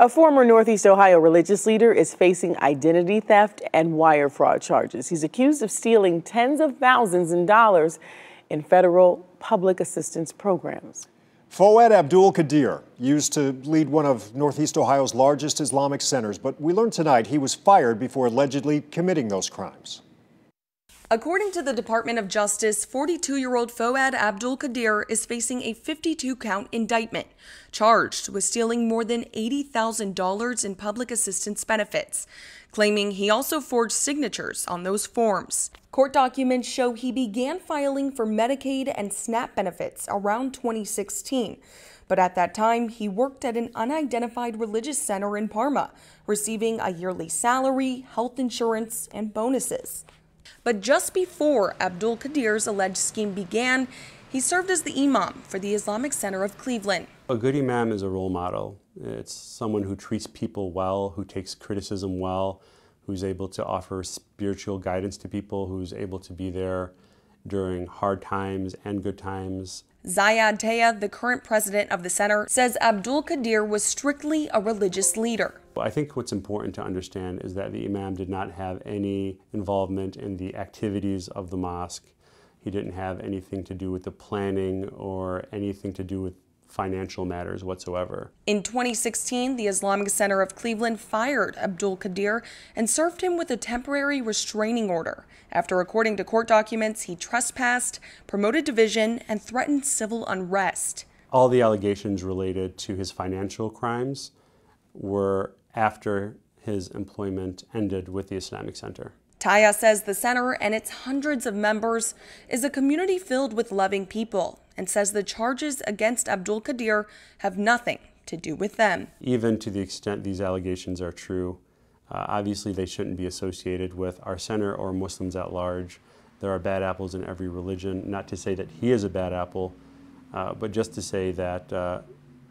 A former Northeast Ohio religious leader is facing identity theft and wire fraud charges. He's accused of stealing tens of thousands in dollars in federal public assistance programs. Fouad Abdulkadir used to lead one of Northeast Ohio's largest Islamic centers, but we learned tonight he was fired before allegedly committing those crimes. According to the Department of Justice, 42-year-old Fouad Abdulkadir is facing a 52-count indictment, charged with stealing more than $80,000 in public assistance benefits, claiming he also forged signatures on those forms. Court documents show he began filing for Medicaid and SNAP benefits around 2016, but at that time he worked at an unidentified religious center in Parma, receiving a yearly salary, health insurance, and bonuses. But just before Abdulkadir's alleged scheme began, he served as the imam for the Islamic Center of Cleveland. A good imam is a role model. It's someone who treats people well, who takes criticism well, who's able to offer spiritual guidance to people, who's able to be there during hard times and good times. Zayad Taya, the current president of the center, says Abdulkadir was strictly a religious leader. I think what's important to understand is that the imam did not have any involvement in the activities of the mosque. He didn't have anything to do with the planning or anything to do with financial matters whatsoever. In 2016, the Islamic Center of Cleveland fired Abdulkadir and served him with a temporary restraining order after, according to court documents, he trespassed, promoted division, and threatened civil unrest. All the allegations related to his financial crimes were after his employment ended with the Islamic Center. Taya says the center and its hundreds of members is a community filled with loving people, and says the charges against Abdulkadir have nothing to do with them. Even to the extent these allegations are true, obviously they shouldn't be associated with our center or Muslims at large. There are bad apples in every religion. Not to say that he is a bad apple, but just to say that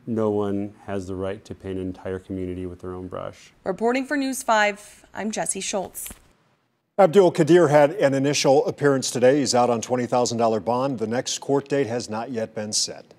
no one has the right to paint an entire community with their own brush. Reporting for News 5, I'm Jesse Schultz. Abdulkadir had an initial appearance today. He's out on $20,000 bond. The next court date has not yet been set.